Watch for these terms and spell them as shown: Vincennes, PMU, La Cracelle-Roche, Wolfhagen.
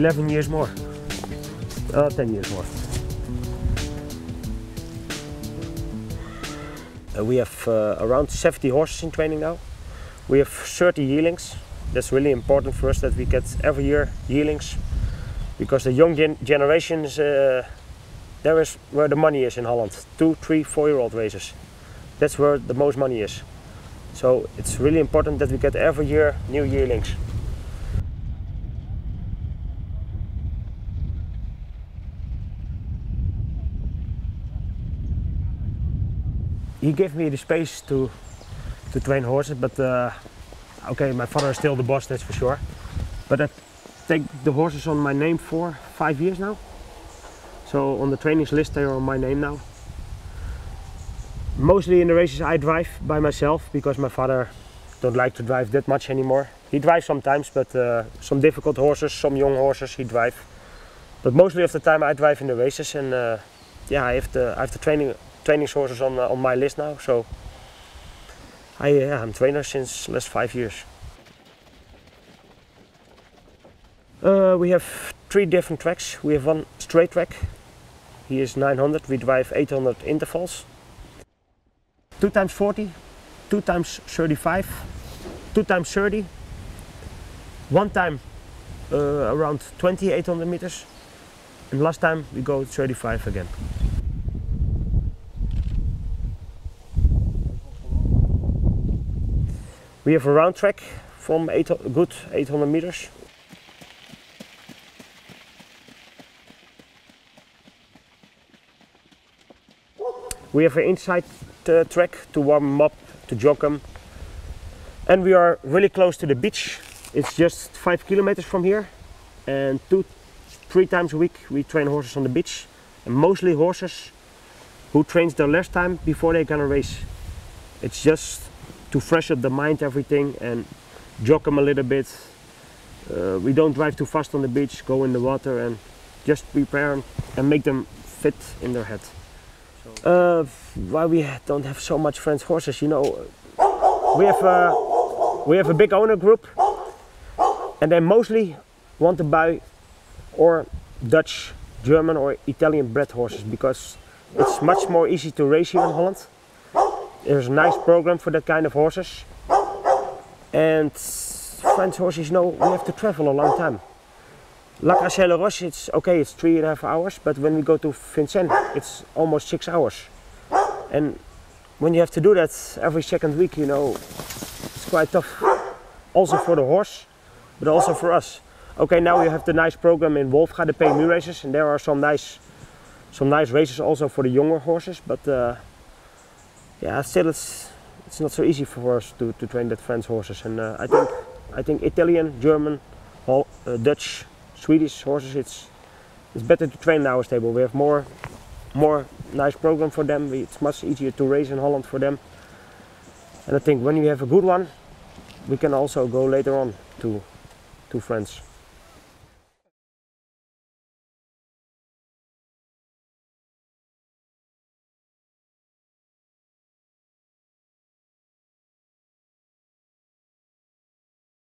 11 years more, 10 years more. We have around 70 horses in training now. We have 30 yearlings. That's really important for us that we get every year yearlings, because the young generations, there is where the money is in Holland. 2, 3, 4-year-old races. That's where the most money is. So it's really important that we get every year new yearlings. He gave me the space to train horses, but okay, my father is still the boss, that's for sure. But I take the horses on my name for 5 years now. So on the trainings list they are on my name now. Mostly in the races I drive by myself, because my father don't like to drive that much anymore. He drives sometimes, but some difficult horses, some young horses he drives. But mostly of the time I drive in the races, and yeah, I have the training horses on my list now. So I'm a trainer since last 5 years. We have 3 different tracks. We have 1 straight track. He is 900. We drive 800 intervals. 2 times 40, 2 times 35, 2 times 30, 1 time around 20, 800 meters, and last time we go 35 again. We have a round track from good 800 meters. We have an inside track to warm them up, to jog them. And we are really close to the beach. It's just 5 kilometers from here. And 2-3 times a week we train horses on the beach. And mostly horses who train their last time before they're gonna race. It's just to freshen up the mind, everything, and jog them a little bit. We don't drive too fast on the beach, go in the water and just prepare them and make them fit in their head. Why we don't have so much French horses, you know, we have a big owner group, and they mostly want to buy or Dutch, German or Italian bred horses, because it's much more easy to race here in Holland. There's a nice program for that kind of horses, and French horses, you know, we have to travel a long time. La Cracelle-Roche, it's okay, it's 3.5 hours, but when we go to Vincennes, it's almost 6 hours. And when you have to do that every second week, you know, it's quite tough. Also for the horse, but also for us. Okay, now you have the nice program in Wolfhagen, the PMU races, and there are some nice races also for the younger horses, but yeah, still it's not so easy for us to train that French horses. And I think Italian, German, Dutch, Swedish horses, it's better to train in our stable. We have more nice program for them. It's much easier to race in Holland for them. And I think when we have a good one, we can also go later on to France.